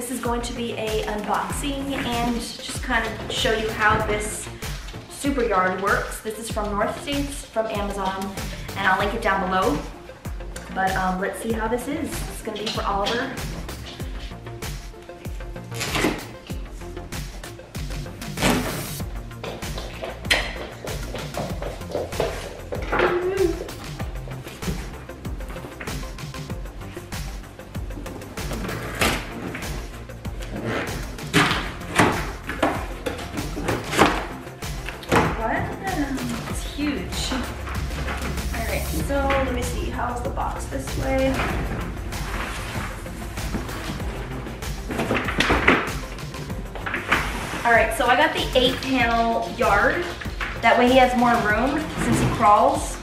This is going to be a unboxing and just kind of show you how this Super Yard works. This is from North States, from Amazon, and I'll link it down below. But let's see how this is. It's gonna be for Oliver. So let me see, how's the box this way? All right, so I got the 8-panel yard. That way he has more room since he crawls.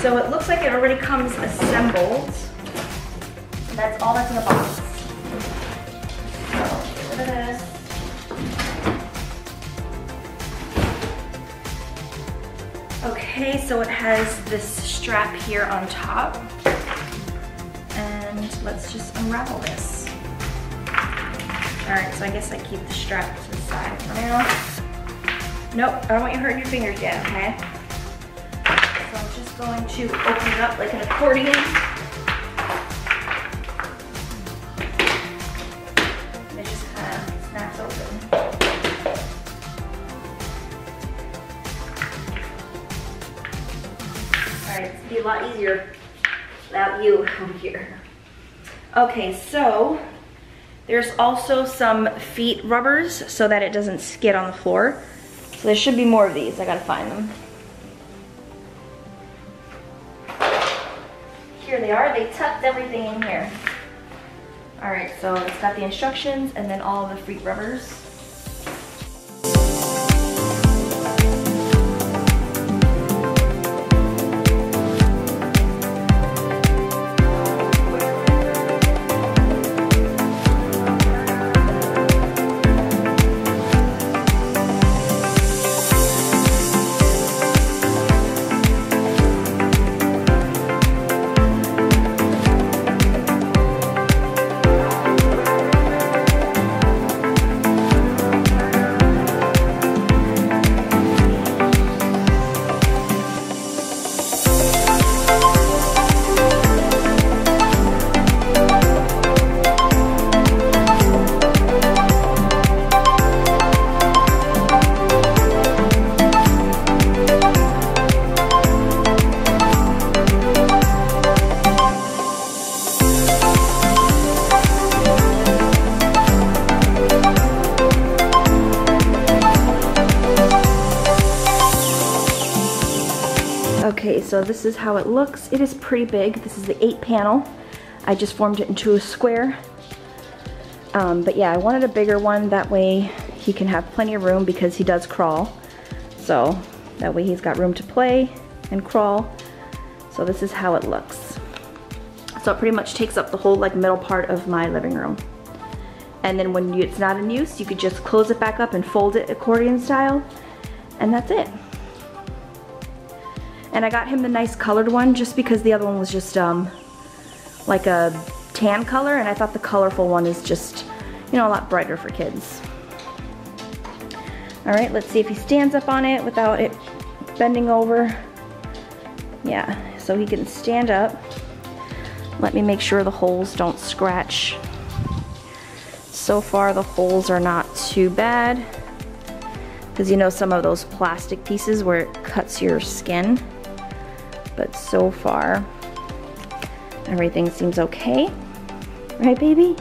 So it looks like it already comes assembled. And that's all that's in the box. So get rid of this. Okay, so it has this strap here on top, and let's just unravel this. All right, so I guess I keep the strap to the side for now. Nope, I don't want you hurting your fingers yet, okay? So I'm just going to open it up like an accordion. It just kind of snaps open. It'd be a lot easier without you over here. Okay, so there's also some feet rubbers so that it doesn't skid on the floor. So there should be more of these. I gotta find them. Here they are. They tucked everything in here. All right, so it's got the instructions and then all the feet rubbers. Okay, so this is how it looks. It is pretty big. This is the 8-panel. I just formed it into a square. But yeah, I wanted a bigger one. That way he can have plenty of room because he does crawl. So that way he's got room to play and crawl. So this is how it looks. So it pretty much takes up the whole like middle part of my living room. And then when it's not in use, you could just close it back up and fold it accordion style. And that's it. And I got him the nice colored one just because the other one was just like a tan color, and I thought the colorful one is just, you know, a lot brighter for kids. All right, let's see if he stands up on it without it bending over. Yeah, so he can stand up. Let me make sure the holes don't scratch. So far the holes are not too bad, because you know some of those plastic pieces where it cuts your skin. But so far, everything seems okay. Right, baby?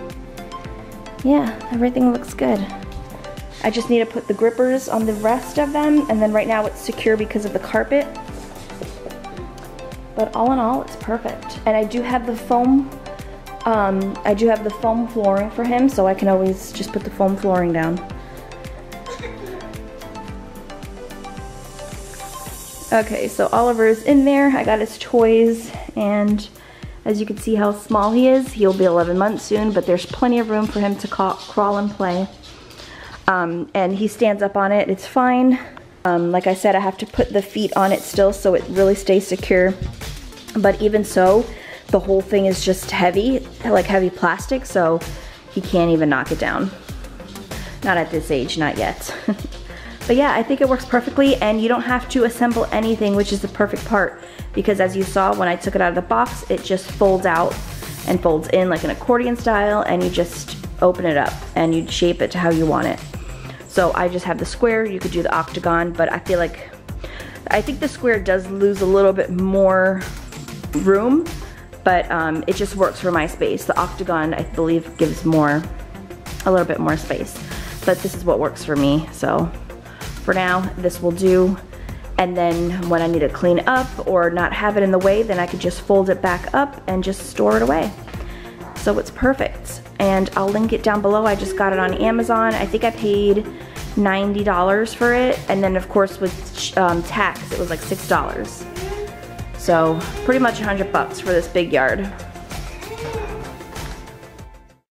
Yeah, everything looks good. I just need to put the grippers on the rest of them, and then right now it's secure because of the carpet. But all in all, it's perfect. And I do have the foam, flooring for him, so I can always just put the foam flooring down. Okay, so Oliver is in there. I got his toys, and as you can see how small he is, he'll be 11 months soon, but there's plenty of room for him to crawl and play. And he stands up on it, it's fine. Like I said, I have to put the feet on it still so it really stays secure. But even so, the whole thing is just heavy, like heavy plastic, so he can't even knock it down. Not at this age, not yet. But yeah, I think it works perfectly, and you don't have to assemble anything, which is the perfect part, because as you saw when I took it out of the box, it just folds out and folds in like an accordion style, and you just open it up and you shape it to how you want it. So I just have the square. You could do the octagon, but I feel like, I think the square does lose a little bit more room, but it just works for my space. The octagon, I believe, gives more, a little bit more space, but this is what works for me. So for now, this will do. And then when I need to clean up or not have it in the way, then I could just fold it back up and just store it away. So it's perfect. And I'll link it down below. I just got it on Amazon. I think I paid $90 for it. And then of course with tax, it was like $6. So pretty much $100 for this big yard.